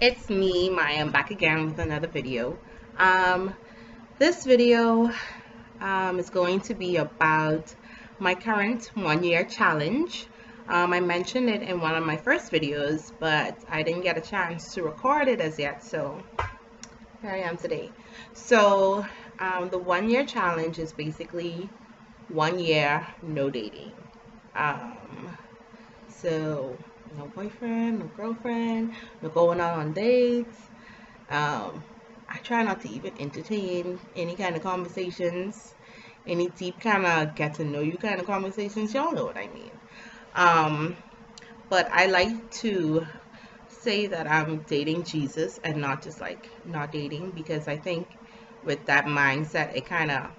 It's me, Maya. I'm back again with another video. This video is going to be about my current one-year challenge. I mentioned it in one of my first videos, but I didn't get a chance to record it as yet, so here I am today. So the one-year challenge is basically 1 year no dating. So no boyfriend, no girlfriend, no going out on dates. I try not to even entertain any kind of conversations, any deep kind of get to know you kind of conversations. Y'all know what I mean. But I like to say that I'm dating Jesus and not just like not dating, because I think with that mindset it kind of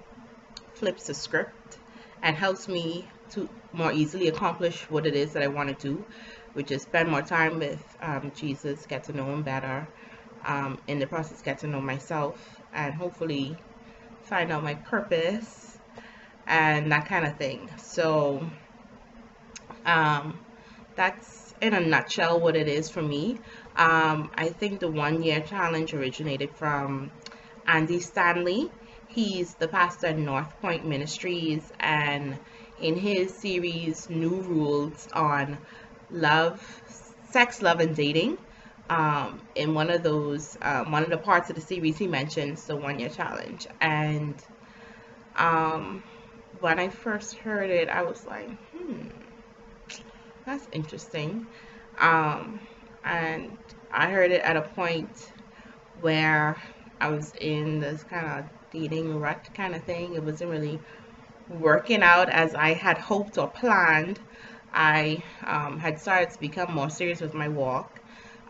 flips the script and helps me to more easily accomplish what it is that I want to do, which is spend more time with Jesus, get to know him better, in the process get to know myself, and hopefully find out my purpose and that kind of thing. So that's in a nutshell what it is for me. I think the one-year challenge originated from Andy Stanley. He's the pastor at North Point Ministries, and in his series New Rules on love, sex, love, and dating, in one of those one of the parts of the series, he mentions the one-year challenge. And when I first heard it, I was like, that's interesting. And I heard it at a point where I was in this kind of dating rut kind of thing. It wasn't really working out as I had hoped or planned. I had started to become more serious with my walk.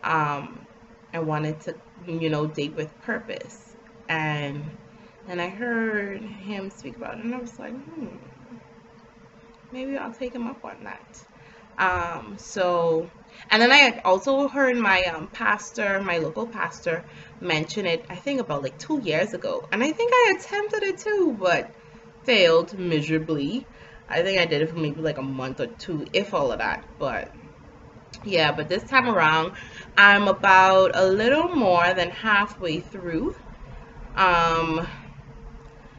I wanted to, you know, date with purpose. And then I heard him speak about it, and I was like, maybe I'll take him up on that. So, and then I had also heard my local pastor mention it, I think about like 2 years ago, and I think I attempted it too, but failed miserably. I think I did it for maybe like a month or two, if all of that. But yeah, but this time around I'm about a little more than halfway through.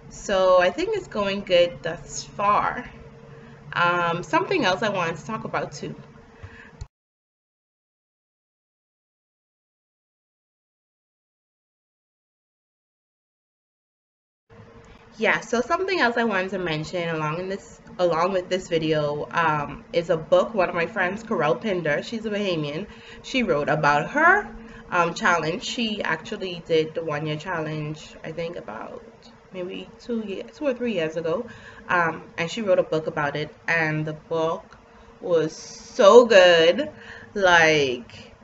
So I think it's going good thus far. Something else I wanted to talk about too. Yeah, so something else I wanted to mention along with this video is a book one of my friends, Kerel Pinder, she's a Bahamian, she wrote about her challenge. She actually did the one-year challenge, I think about maybe two or three years ago, and she wrote a book about it, and the book was so good. Like,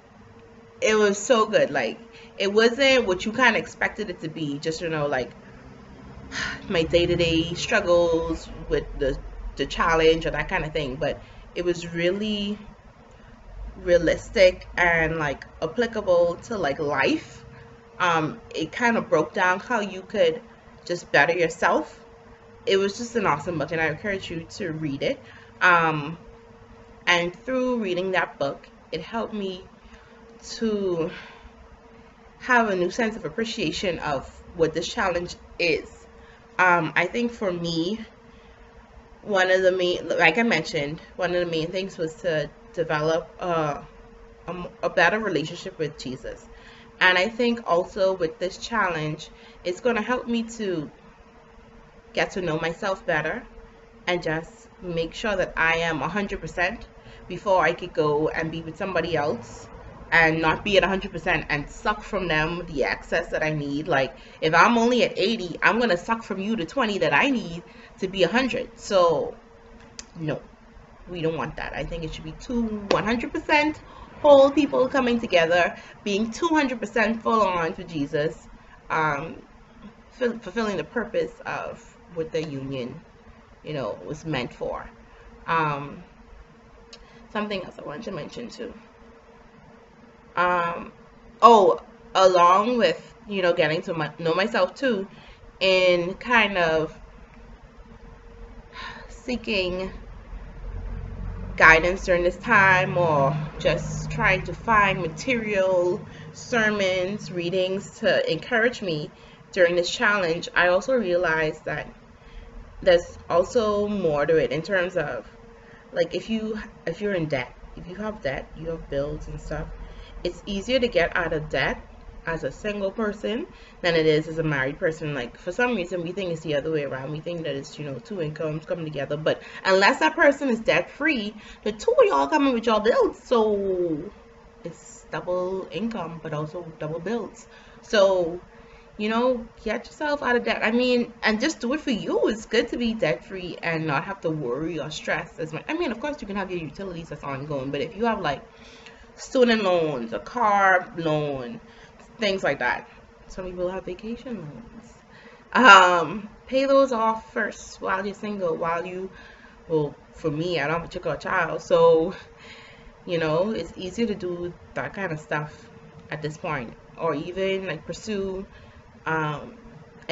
it was so good. Like, it wasn't what you kind of expected it to be, just, you know, like my day-to-day struggles with the challenge or that kind of thing, but it was really realistic and like applicable to like life. It kind of broke down how you could just better yourself. It was just an awesome book, and I encourage you to read it. And through reading that book, it helped me to have a new sense of appreciation of what this challenge is. I think for me, like I mentioned, one of the main things was to develop a better relationship with Jesus. And I think also with this challenge, it's going to help me to get to know myself better and just make sure that I am 100% before I could go and be with somebody else and not be at 100% and suck from them the access that I need. Like, if I'm only at 80, I'm going to suck from you the 20 that I need to be 100. So, no, we don't want that. I think it should be 100% whole people coming together, being 200% full on for Jesus, fulfilling the purpose of what the union, you know, was meant for. Something else I wanted to mention too. Oh, along with, you know, getting to know myself too, in kind of seeking guidance during this time, or just trying to find material, sermons, readings to encourage me during this challenge, I also realized that there's also more to it in terms of, like, if you're in debt, if you have debt, you have bills and stuff, it's easier to get out of debt as a single person than it is as a married person. Like, for some reason we think it's the other way around. We think that it's, you know, two incomes coming together, but unless that person is debt free, the two of y'all coming with y'all bills, so it's double income but also double bills. So, you know, get yourself out of debt. I mean, and just do it for you. It's good to be debt free and not have to worry or stress as much. I mean, of course you can have your utilities that's ongoing, but if you have like student loans, a car loan, things like that. Some people have vacation loans. Pay those off first while you're single, while you, well, for me, I don't have a chick or a child, so, you know, it's easier to do that kind of stuff at this point, or even like pursue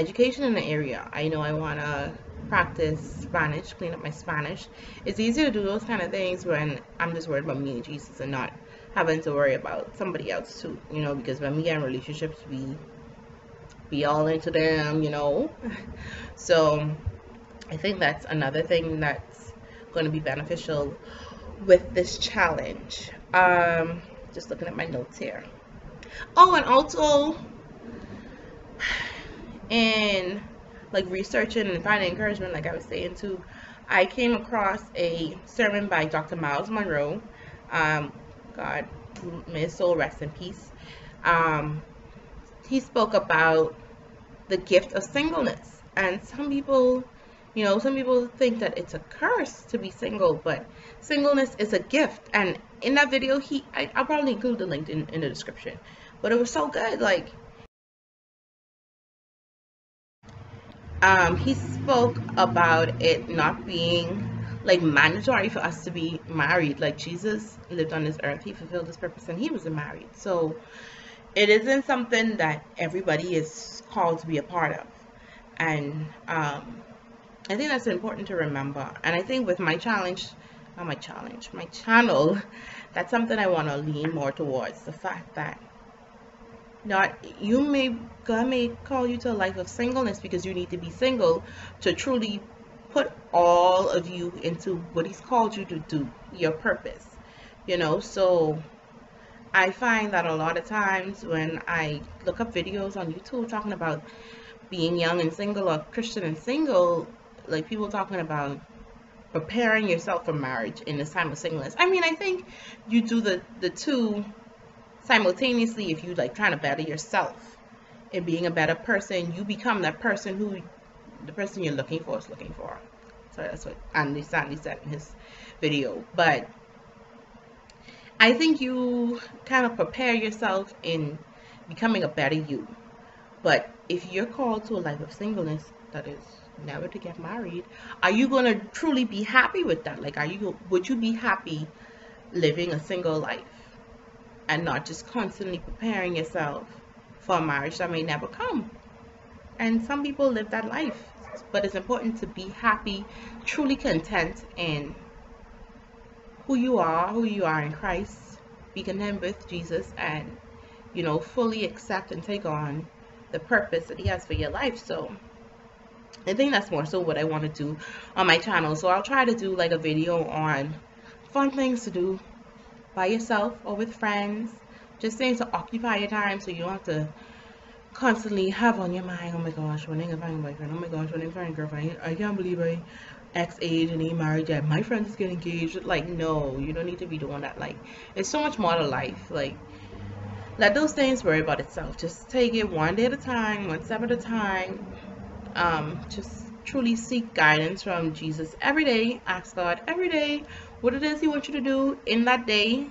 education in the area. I know I want to practice Spanish, clean up my Spanish. It's easier to do those kind of things when I'm just worried about me and Jesus and not having to worry about somebody else too, you know, because when we get in relationships, we be all into them, you know. So I think that's another thing that's going to be beneficial with this challenge. Just looking at my notes here. Oh, and also in like researching and finding encouragement, like I was saying too, I came across a sermon by Dr. Miles Monroe. God, may his soul rest in peace. He spoke about the gift of singleness, and some people, you know, some people think that it's a curse to be single, but singleness is a gift. And in that video, I'll probably include the link in the description, but it was so good. Like, he spoke about it not being like mandatory for us to be married. Like, Jesus lived on this earth, he fulfilled his purpose, and he wasn't married. So it isn't something that everybody is called to be a part of. And I think that's important to remember. And I think with my challenge, not my challenge, my channel, that's something I want to lean more towards, the fact that God may call you to a life of singleness because you need to be single to truly put all of you into what he's called you to do, your purpose, you know. So I find that a lot of times when I look up videos on YouTube talking about being young and single or Christian and single, like people talking about preparing yourself for marriage in this time of singleness. I mean, I think you do the two simultaneously. If you like trying to better yourself and being a better person, you become that person who the person you're looking for is looking for. So that's what Andy Stanley said in his video. But I think you kind of prepare yourself in becoming a better you. But if you're called to a life of singleness, that is never to get married, are you going to truly be happy with that? Like, would you be happy living a single life and not just constantly preparing yourself for a marriage that may never come? And some people live that life, but it's important to be happy, truly content in who you are in Christ, be content with Jesus, and, you know, fully accept and take on the purpose that he has for your life. So I think that's more so what I want to do on my channel. So I'll try to do like a video on fun things to do by yourself or with friends, just things to occupy your time so you don't have to constantly have on your mind, oh my gosh, when I can find a boyfriend, oh my gosh, when I can find a girlfriend, I can't believe I X age and ain't married yet, my friends get engaged. Like, no, you don't need to be doing that. Like, it's so much more to life. Like, let those things worry about itself. Just take it one day at a time, one step at a time. Just truly seek guidance from Jesus every day. Ask God every day what it is he wants you to do in that day.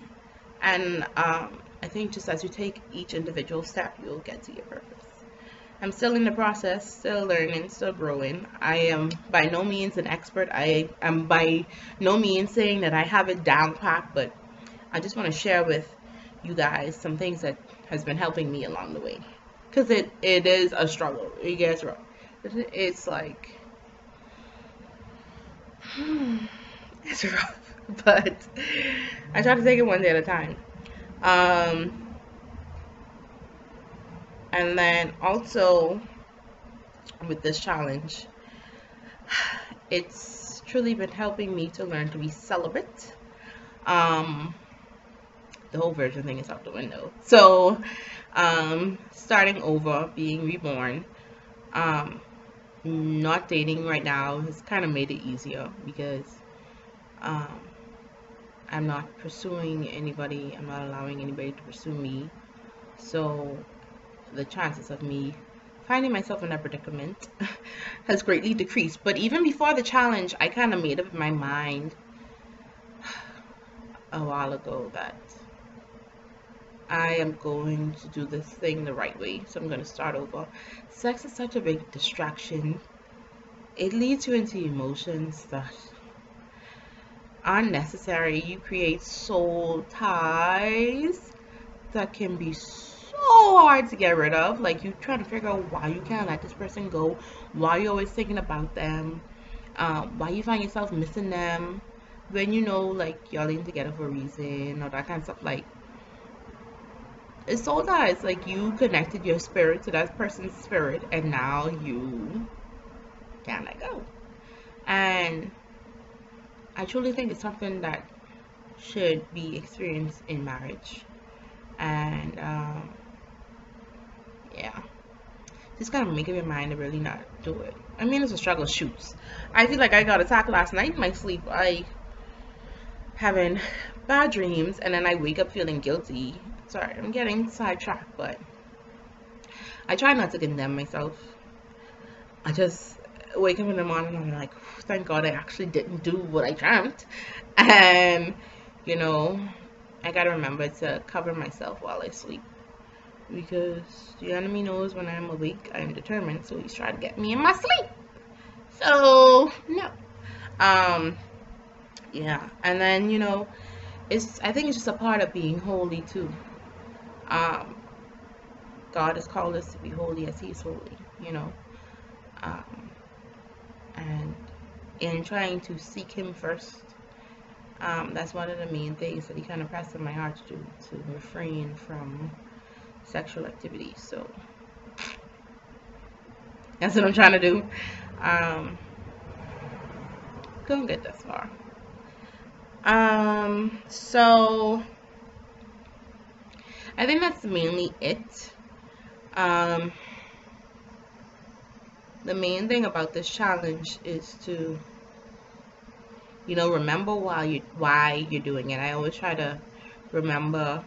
And I think just as you take each individual step, you'll get to your purpose. I'm still in the process, still learning, still growing. I am by no means an expert. I am by no means saying that I have it down pat, but I just want to share with you guys some things that has been helping me along the way. Because it is a struggle, you guys are right. It's like, It's rough, but I try to take it one day at a time. And then also with this challenge, it's truly been helping me to learn to be celibate. The whole virgin thing is out the window. So starting over, being reborn, not dating right now has kind of made it easier because I'm not pursuing anybody. I'm not allowing anybody to pursue me. So the chances of me finding myself in that predicament has greatly decreased. But even before the challenge, I kind of made up my mind a while ago that I am going to do this thing the right way. So I'm going to start over. Sex is such a big distraction. It leads you into emotions that are unnecessary. You create soul ties that can be so hard to get rid of. Like, you trying to figure out why you can't let this person go, why you're always thinking about them, why you find yourself missing them when you know, like, y'all ain't together for a reason, or that kind of stuff. Like, it's so nice, like, you connected your spirit to that person's spirit, and now you can't let go. And I truly think it's something that should be experienced in marriage. And yeah, just kind of make up your mind to really not do it. I mean, it's a struggle, shoots. I feel like I got attacked last night in my sleep. I having bad dreams, and then I wake up feeling guilty. Sorry, I'm getting sidetracked, but I try not to condemn myself. I just wake up in the morning and I'm like, thank God I actually didn't do what I dreamt. And, you know, I gotta remember to cover myself while I sleep, because the enemy knows when I'm awake, I'm determined, so he's trying to get me in my sleep. So no, yeah. And then, you know, I think it's just a part of being holy too. God has called us to be holy as he's holy, you know. And in trying to seek him first, that's one of the main things that he kind of pressed on my heart to do, to refrain from sexual activity. So that's what I'm trying to do. Couldn't get this far. So I think that's mainly it. The main thing about this challenge is to, you know, remember why you're doing it. I always try to remember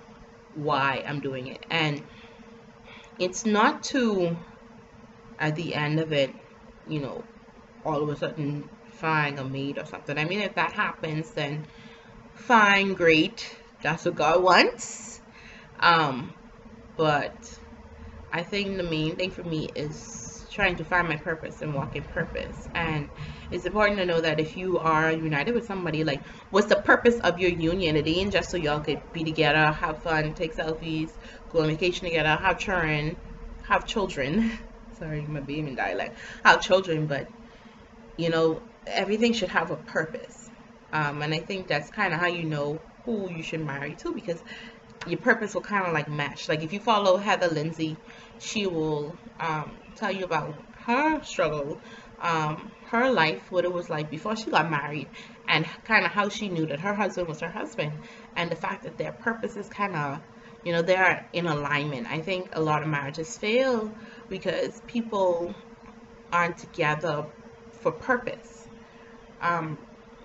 why I'm doing it. And it's not to, at the end of it, you know, all of a sudden find a mate or something. I mean, if that happens, then fine, great. That's what God wants. But I think the main thing for me is trying to find my purpose and walk in purpose. And it's important to know that if you are united with somebody, like, what's the purpose of your union? It ain't just so y'all could be together, have fun, take selfies, go on vacation together, have children. Sorry, my baby dialect. Have children, but, you know, everything should have a purpose. And I think that's kind of how you know who you should marry to, because your purpose will kind of like match. Like, if you follow Heather Lindsay, she will tell you about her struggle, her life, what it was like before she got married, and kind of how she knew that her husband was her husband, and the fact that their purposes kind of, you know, they're in alignment. I think a lot of marriages fail because people aren't together for purpose.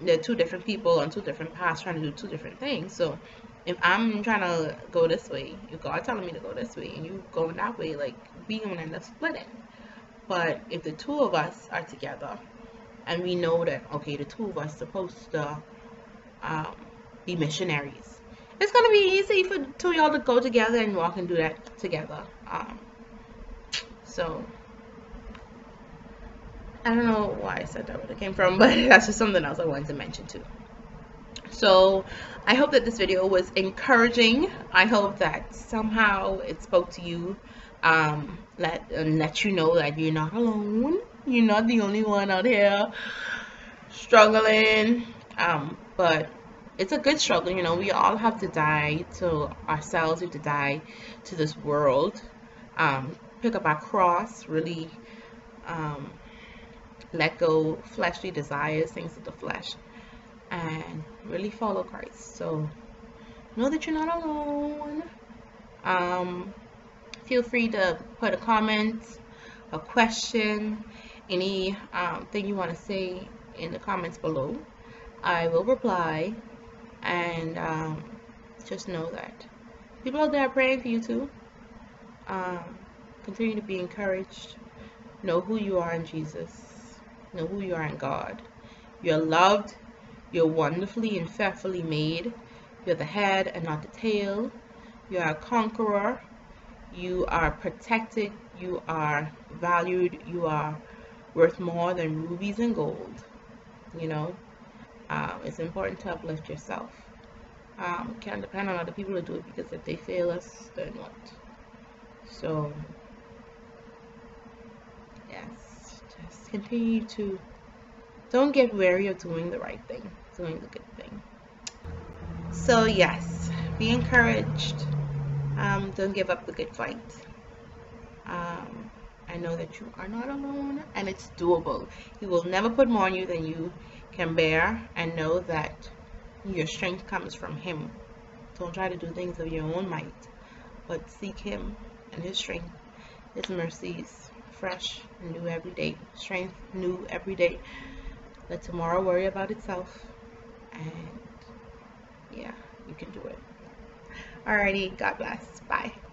They're two different people on two different paths trying to do two different things. So if I'm trying to go this way, if God's telling me to go this way and you going that way, like, we're gonna end up splitting. But if the two of us are together and we know that, okay, the two of us supposed to be missionaries, it's gonna be easy for the two of y'all to go together and walk and do that together. So I don't know why I said that, where it came from, but that's just something else I wanted to mention too. So I hope that this video was encouraging. I hope that somehow it spoke to you, let you know that you're not alone. You're not the only one out here struggling. But it's a good struggle. You know, we all have to die to ourselves. We have to die to this world, pick up our cross, really let go fleshly desires, things of the flesh, and really follow Christ. So know that you're not alone. Feel free to put a comment, a question, any thing you want to say in the comments below. I will reply, and just know that people out there are praying for you too. Continue to be encouraged. Know who you are in Jesus. Know who you are in God. You're loved. You're wonderfully and fearfully made. You're the head and not the tail. You are a conqueror. You are protected. You are valued. You are worth more than rubies and gold. You know, it's important to uplift yourself. Can't depend on other people to do it, because if they fail us, then what? So yes, just continue to, don't get wary of doing the right thing, doing the good thing. So yes, be encouraged. Don't give up the good fight. I know that you are not alone, and it's doable. He will never put more on you than you can bear, and know that your strength comes from Him. Don't try to do things of your own might, but seek Him and His strength. His mercies, fresh and new every day. Strength new every day. Let tomorrow worry about itself, and yeah, you can do it. Alrighty, God bless. Bye.